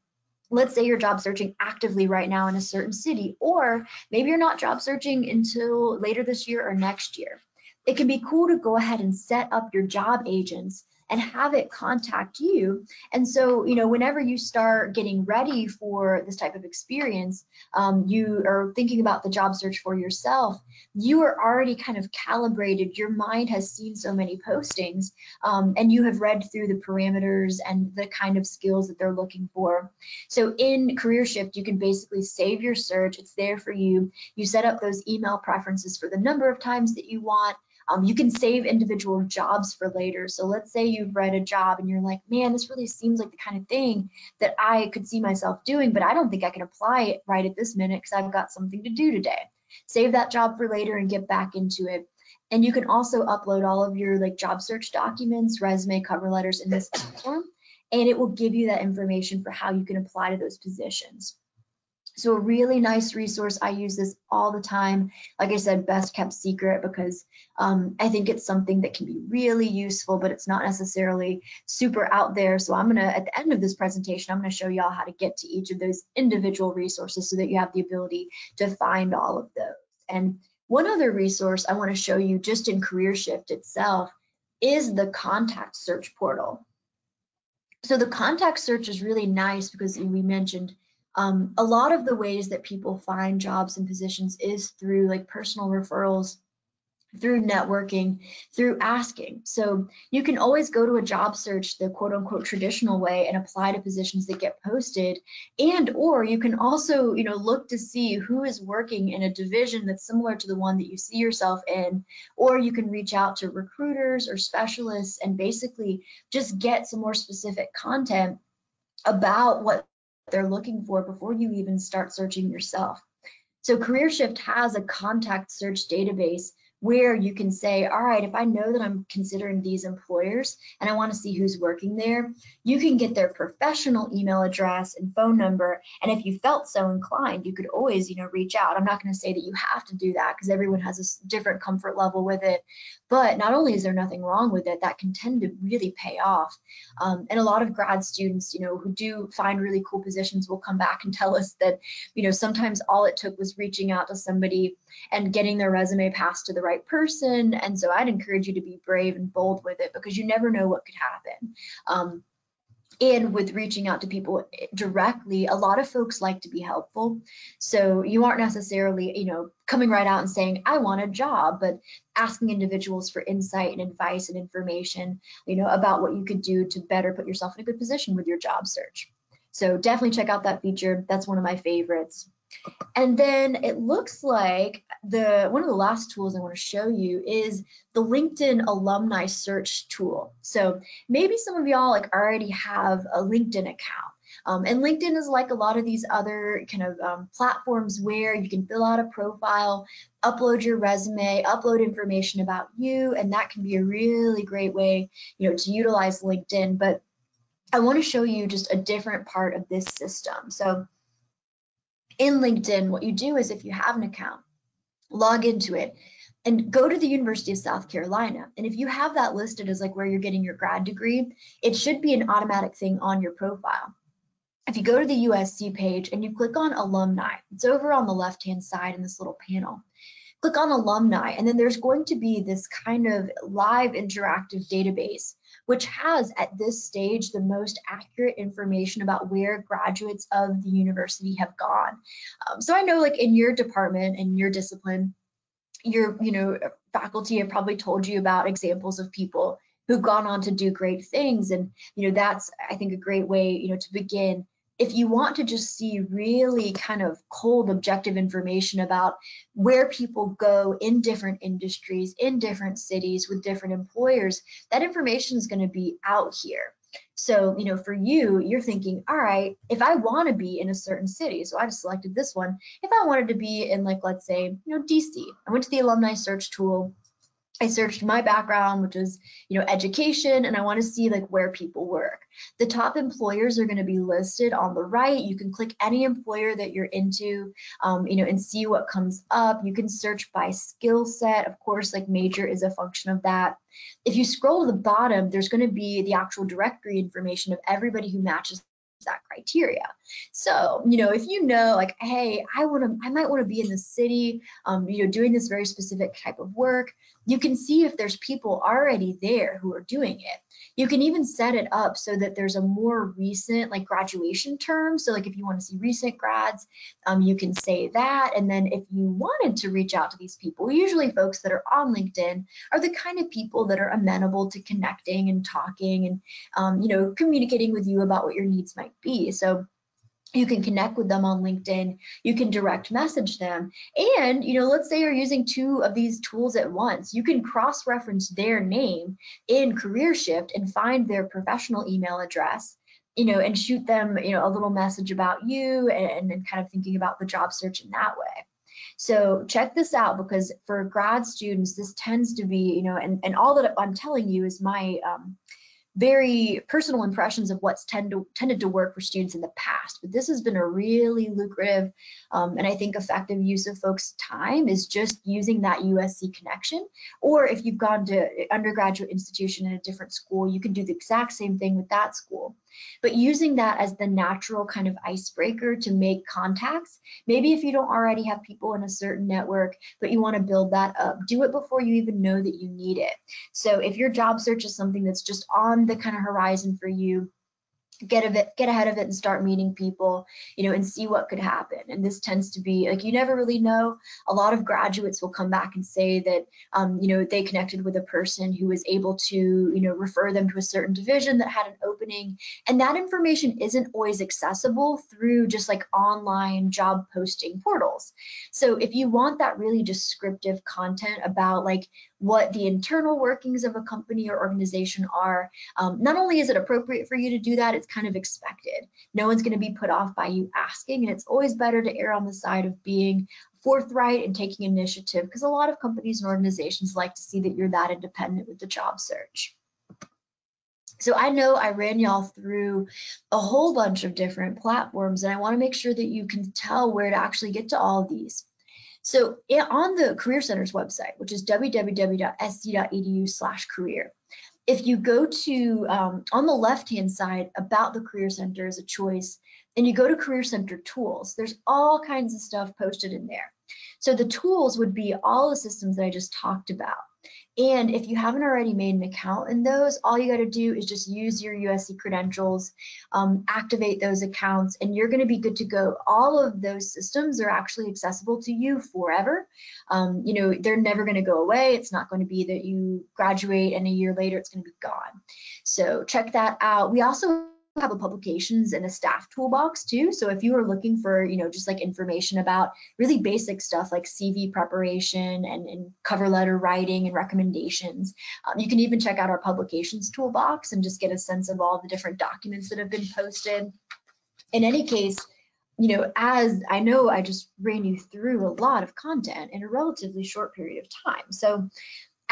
let's say you're job searching actively right now in a certain city, or maybe you're not job searching until later this year or next year. It can be cool to go ahead and set up your job agents and have it contact you. And so, you know, whenever you start getting ready for this type of experience, um, you are thinking about the job search for yourself, you are already kind of calibrated. Your mind has seen so many postings, um, and you have read through the parameters and the kind of skills that they're looking for. So in CareerShift, you can basically save your search. It's there for you. You set up those email preferences for the number of times that you want. Um, you can save individual jobs for later. So let's say you've read a job and you're like, man, this really seems like the kind of thing that I could see myself doing, but I don't think I can apply it right at this minute because I've got something to do today. Save that job for later and get back into it. And you can also upload all of your like job search documents, resume, cover letters in this platform, and it will give you that information for how you can apply to those positions. So a really nice resource. I use this all the time. Like I said, best kept secret, because um, I think it's something that can be really useful, but it's not necessarily super out there. So I'm gonna, at the end of this presentation, I'm gonna show y'all how to get to each of those individual resources so that you have the ability to find all of those. And one other resource I wanna show you just in CareerShift itself is the contact search portal. So the contact search is really nice because we mentioned Um, a lot of the ways that people find jobs and positions is through like personal referrals, through networking, through asking. So you can always go to a job search the quote unquote traditional way and apply to positions that get posted. And or you can also, you know, look to see who is working in a division that's similar to the one that you see yourself in, or you can reach out to recruiters or specialists and basically just get some more specific content about what they're looking for before you even start searching yourself. So CareerShift has a contact search database where you can say, all right, if I know that I'm considering these employers and I want to see who's working there, you can get their professional email address and phone number. And if you felt so inclined, you could always, you know, reach out. I'm not going to say that you have to do that because everyone has a different comfort level with it. But not only is there nothing wrong with it, that can tend to really pay off. Um, and a lot of grad students, you know, who do find really cool positions will come back and tell us that, you know, sometimes all it took was reaching out to somebody and getting their resume passed to the right person. And so I'd encourage you to be brave and bold with it because you never know what could happen. Um, And with reaching out to people directly, a lot of folks like to be helpful. So you aren't necessarily, you know, coming right out and saying, I want a job, but asking individuals for insight and advice and information, you know, about what you could do to better put yourself in a good position with your job search. So definitely check out that feature. That's one of my favorites. And then it looks like the one of the last tools I want to show you is the LinkedIn alumni search tool. So maybe some of y'all like already have a LinkedIn account. Um, and LinkedIn is like a lot of these other kind of um, platforms where you can fill out a profile, upload your resume, upload information about you, and that can be a really great way, you know, to utilize LinkedIn. But I want to show you just a different part of this system. So in LinkedIn, what you do is if you have an account, log into it and go to the University of South Carolina. And if you have that listed as like where you're getting your grad degree, it should be an automatic thing on your profile. If you go to the U S C page and you click on alumni, it's over on the left-hand side in this little panel. Click on alumni, and then there's going to be this kind of live interactive database, which has at this stage the most accurate information about where graduates of the university have gone. Um, so I know like in your department and your discipline, your you know faculty have probably told you about examples of people who've gone on to do great things, and you know that's I think a great way you know to begin. If you want to just see really kind of cold, objective information about where people go in different industries, in different cities with different employers, that information is going to be out here. So, you know, for you, you're thinking, all right, if I want to be in a certain city, so I just selected this one. If I wanted to be in like, let's say, you know, D C, I went to the alumni search tool. I searched my background, which is, you know, education, and I want to see like where people work. The top employers are going to be listed on the right. You can click any employer that you're into, um, you know, and see what comes up. You can search by skill set. Of course, like major is a function of that. If you scroll to the bottom, there's going to be the actual directory information of everybody who matches that criteria. So, you know, if you know like, hey, I want to, I might want to be in the city, um, you know, doing this very specific type of work, you can see if there's people already there who are doing it. You can even set it up so that there's a more recent like graduation term. So like if you want to see recent grads, um, you can say that. And then if you wanted to reach out to these people, usually folks that are on LinkedIn are the kind of people that are amenable to connecting and talking and, um, you know, communicating with you about what your needs might be. So you can connect with them on LinkedIn, you can direct message them. And, you know, let's say you're using two of these tools at once, you can cross-reference their name in CareerShift and find their professional email address, you know, and shoot them, you know, a little message about you and, and kind of thinking about the job search in that way. So check this out, because for grad students, this tends to be, you know, and, and all that I'm telling you is my, um, very personal impressions of what's tend to, tended to work for students in the past, but this has been a really lucrative um, and I think effective use of folks' time is just using that U S C connection. Or if you've gone to an undergraduate institution in a different school, you can do the exact same thing with that school. But using that as the natural kind of icebreaker to make contacts, maybe if you don't already have people in a certain network, but you want to build that up, do it before you even know that you need it. So if your job search is something that's just on the kind of horizon for you, get of it, get ahead of it and start meeting people, you know, and see what could happen. And this tends to be like, you never really know. A lot of graduates will come back and say that, um, you know, they connected with a person who was able to, you know, refer them to a certain division that had an opening. And that information isn't always accessible through just like online job posting portals. So if you want that really descriptive content about like what the internal workings of a company or organization are, um, not only is it appropriate for you to do that, it's kind of expected. No one's going to be put off by you asking, and it's always better to err on the side of being forthright and taking initiative, because a lot of companies and organizations like to see that you're that independent with the job search. So I know I ran y'all through a whole bunch of different platforms, and I want to make sure that you can tell where to actually get to all of these. So on the Career Center's website, which is w w w dot s c dot e d u slash career, if you go to, um, on the left-hand side, about the Career Center as a choice, and you go to Career Center tools, there's all kinds of stuff posted in there. So the tools would be all the systems that I just talked about. And if you haven't already made an account in those, all you got to do is just use your U S C credentials, um, activate those accounts, and you're going to be good to go. All of those systems are actually accessible to you forever. Um, you know, they're never going to go away. It's not going to be that you graduate and a year later it's going to be gone. So check that out. We also have a publications and a staff toolbox too. So if you are looking for, you know, just like information about really basic stuff like C V preparation and, and cover letter writing and recommendations, um, you can even check out our publications toolbox and just get a sense of all the different documents that have been posted. In any case, you know, as I know, I just ran you through a lot of content in a relatively short period of time. So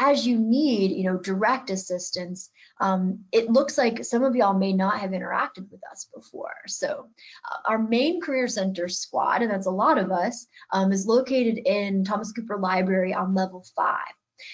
as you need, you know, direct assistance, um, it looks like some of y'all may not have interacted with us before. So uh, our main Career Center squad, and that's a lot of us, um, is located in Thomas Cooper Library on level five.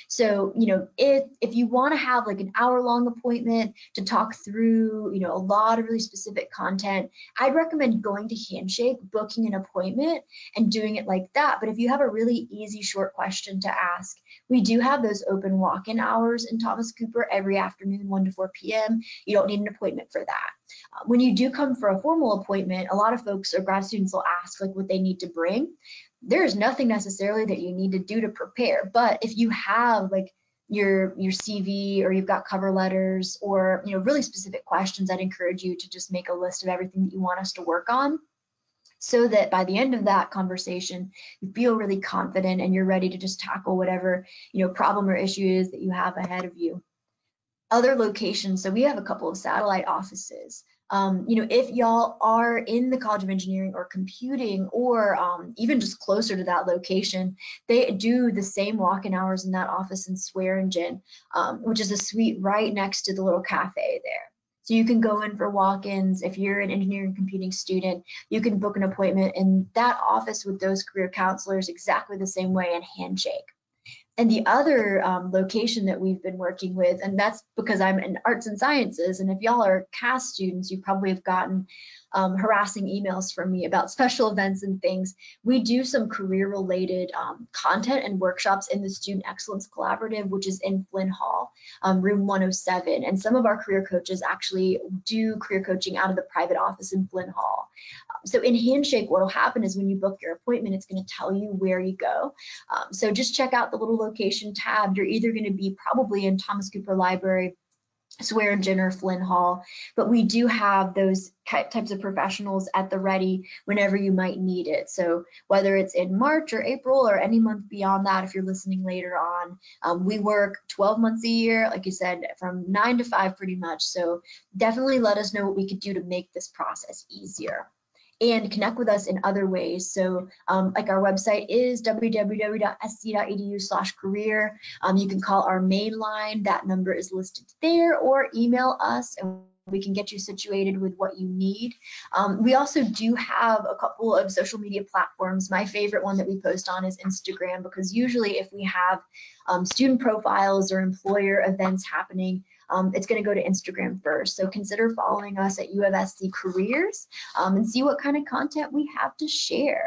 So, you know, if, if you want to have like an hour long appointment to talk through, you know, a lot of really specific content, I'd recommend going to Handshake, booking an appointment and doing it like that. But if you have a really easy short question to ask, we do have those open walk-in hours in Thomas Cooper every afternoon, one to four p m You don't need an appointment for that. Uh, when you do come for a formal appointment, a lot of folks or grad students will ask like what they need to bring. There is nothing necessarily that you need to do to prepare, but if you have like your your C V or you've got cover letters or, you know, really specific questions, I'd encourage you to just make a list of everything that you want us to work on, so that by the end of that conversation, you feel really confident and you're ready to just tackle whatever, you know, problem or issue it is that you have ahead of you. Other locations, so we have a couple of satellite offices. Um, you know, if y'all are in the College of Engineering or computing, or um, even just closer to that location, they do the same walk-in hours in that office in Swearingen, um, which is a suite right next to the little cafe there. So you can go in for walk-ins. If you're an engineering computing student, you can book an appointment in that office with those career counselors exactly the same way in Handshake. And the other um, location that we've been working with, and that's because I'm in arts and sciences, and if y'all are C A S students, you probably have gotten um, harassing emails from me about special events and things. We do some career-related um, content and workshops in the Student Excellence Collaborative, which is in Flynn Hall, um, room one oh seven. And some of our career coaches actually do career coaching out of the private office in Flynn Hall. So in Handshake, what will happen is when you book your appointment, it's going to tell you where you go. Um, so just check out the little location tab. You're either going to be probably in Thomas Cooper Library, Swearingen, or Flynn Hall, but we do have those types of professionals at the ready whenever you might need it. So whether it's in March or April or any month beyond that, if you're listening later on, um, we work twelve months a year, like you said, from nine to five pretty much. So definitely let us know what we could do to make this process easier. And connect with us in other ways. So um, like our website is w w w dot s c dot e d u slash career. Um, you can call our main line. That number is listed there, or email us and we can get you situated with what you need. Um, we also do have a couple of social media platforms. My favorite one that we post on is Instagram, because usually if we have um, student profiles or employer events happening, Um, it's going to go to Instagram first. So consider following us at U of S C Careers um, and see what kind of content we have to share.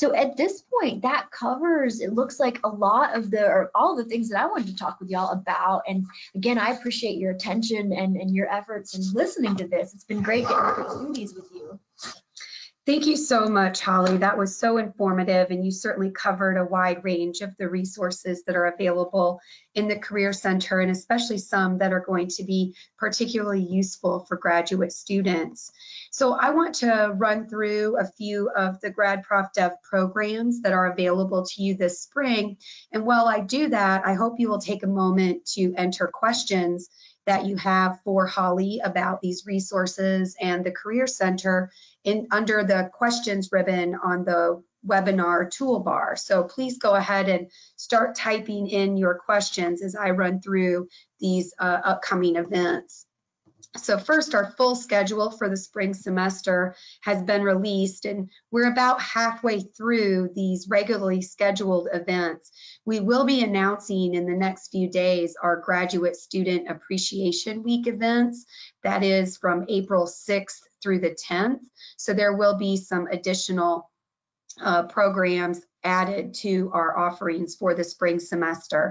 So at this point, that covers, it looks like, a lot of the, or all the things that I wanted to talk with y'all about. And again, I appreciate your attention and, and your efforts in listening to this. It's been great getting opportunities with you. Thank you so much, Holly. That was so informative, and you certainly covered a wide range of the resources that are available in the Career Center, and especially some that are going to be particularly useful for graduate students. So I want to run through a few of the Grad Prof Dev programs that are available to you this spring. And while I do that, I hope you will take a moment to enter questions that you have for Holly about these resources and the Career Center in under the questions ribbon on the webinar toolbar. So please go ahead and start typing in your questions as I run through these uh, upcoming events. So first, our full schedule for the spring semester has been released, and we're about halfway through these regularly scheduled events. We will be announcing in the next few days our Graduate Student Appreciation Week events. That is from April sixth through the tenth. So there will be some additional uh, programs added to our offerings for the spring semester.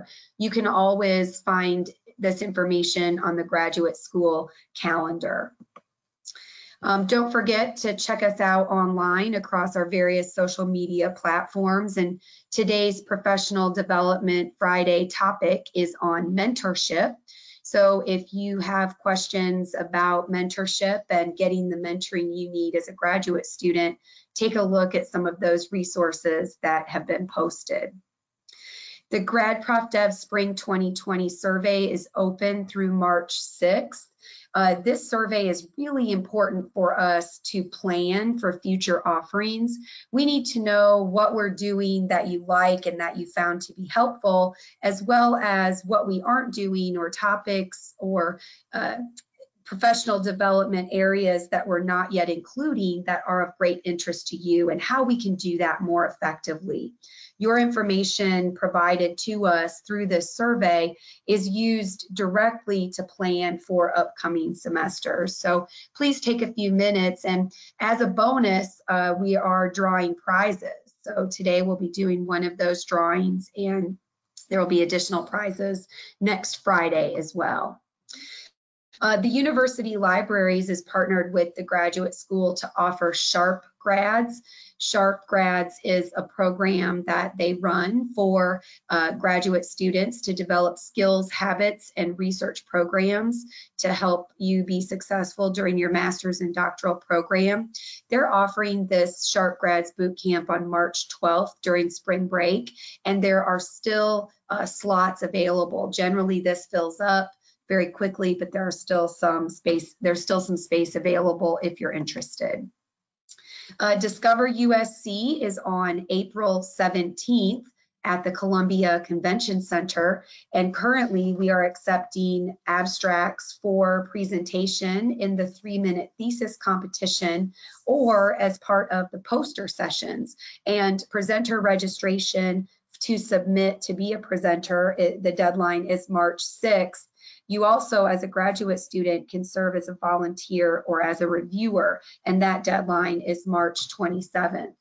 You can always find this information on the graduate school calendar. Um, don't forget to check us out online across our various social media platforms. And today's Professional Development Friday topic is on mentorship. So if you have questions about mentorship and getting the mentoring you need as a graduate student, take a look at some of those resources that have been posted. The Grad Prof Dev Spring twenty twenty survey is open through March sixth. Uh, this survey is really important for us to plan for future offerings. We need to know what we're doing that you like and that you found to be helpful, as well as what we aren't doing, or topics or uh, professional development areas that we're not yet including that are of great interest to you, and how we can do that more effectively. Your information provided to us through this survey is used directly to plan for upcoming semesters. So please take a few minutes, and as a bonus, uh, we are drawing prizes. So today we'll be doing one of those drawings, and there will be additional prizes next Friday as well. Uh, the University Libraries is partnered with the graduate school to offer Sharp Grads. Sharp Grads is a program that they run for uh, graduate students to develop skills, habits, and research programs to help you be successful during your master's and doctoral program. They're offering this Sharp Grads Bootcamp on March twelfth during spring break, and there are still uh, slots available. Generally, this fills up very quickly, but there are still some space, there's still some space available if you're interested. Uh, Discover U S C is on April seventeenth at the Columbia Convention Center, and currently we are accepting abstracts for presentation in the three-minute thesis competition or as part of the poster sessions. And presenter registration to submit to be a presenter, it, the deadline is March sixth. You also, as a graduate student, can serve as a volunteer or as a reviewer, and that deadline is March twenty-seventh.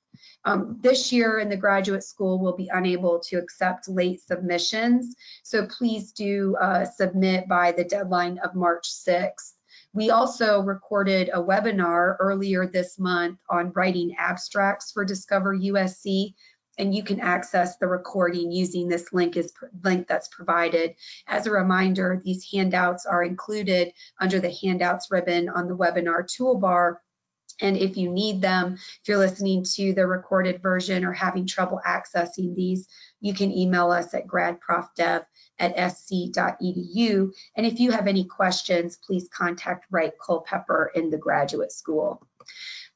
Um, this year in the graduate school, we'll be unable to accept late submissions, so please do uh, submit by the deadline of March sixth. We also recorded a webinar earlier this month on writing abstracts for Discover U S C, and you can access the recording using this link, is link that's provided. As a reminder, these handouts are included under the handouts ribbon on the webinar toolbar. And if you need them, if you're listening to the recorded version or having trouble accessing these, you can email us at grad prof dev at s c dot e d u. And if you have any questions, please contact Wright Culpepper in the graduate school.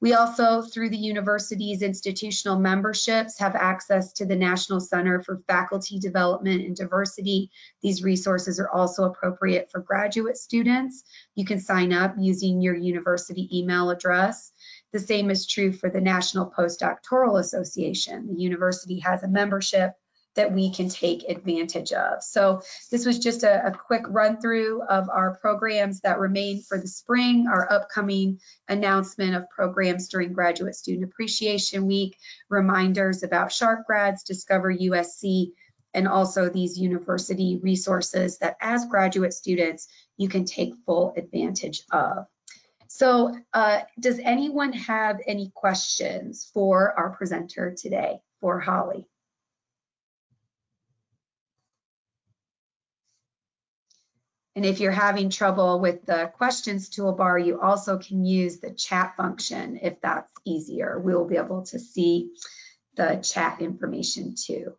We also, through the university's institutional memberships, have access to the National Center for Faculty Development and Diversity. These resources are also appropriate for graduate students. You can sign up using your university email address. The same is true for the National Postdoctoral Association. The university has a membership that we can take advantage of. So this was just a, a quick run through of our programs that remain for the spring, our upcoming announcement of programs during Graduate Student Appreciation Week, reminders about Sharp Grads, Discover U S C, and also these university resources that as graduate students, you can take full advantage of. So uh, does anyone have any questions for our presenter today, for Holly? And if you're having trouble with the questions toolbar, you also can use the chat function if that's easier. We will be able to see the chat information too.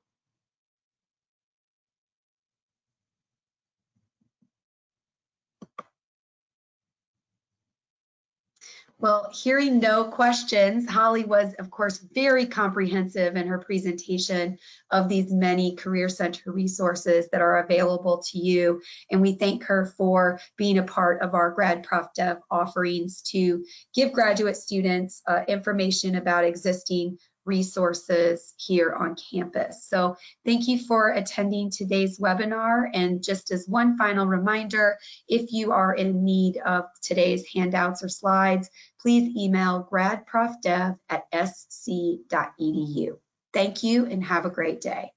Well, hearing no questions, Holly was, of course, very comprehensive in her presentation of these many Career Center resources that are available to you. And we thank her for being a part of our Grad Prof Dev offerings to give graduate students uh, information about existing resources here on campus. So thank you for attending today's webinar. And just as one final reminder, if you are in need of today's handouts or slides, please email grad prof dev at s c dot e d u. Thank you and have a great day.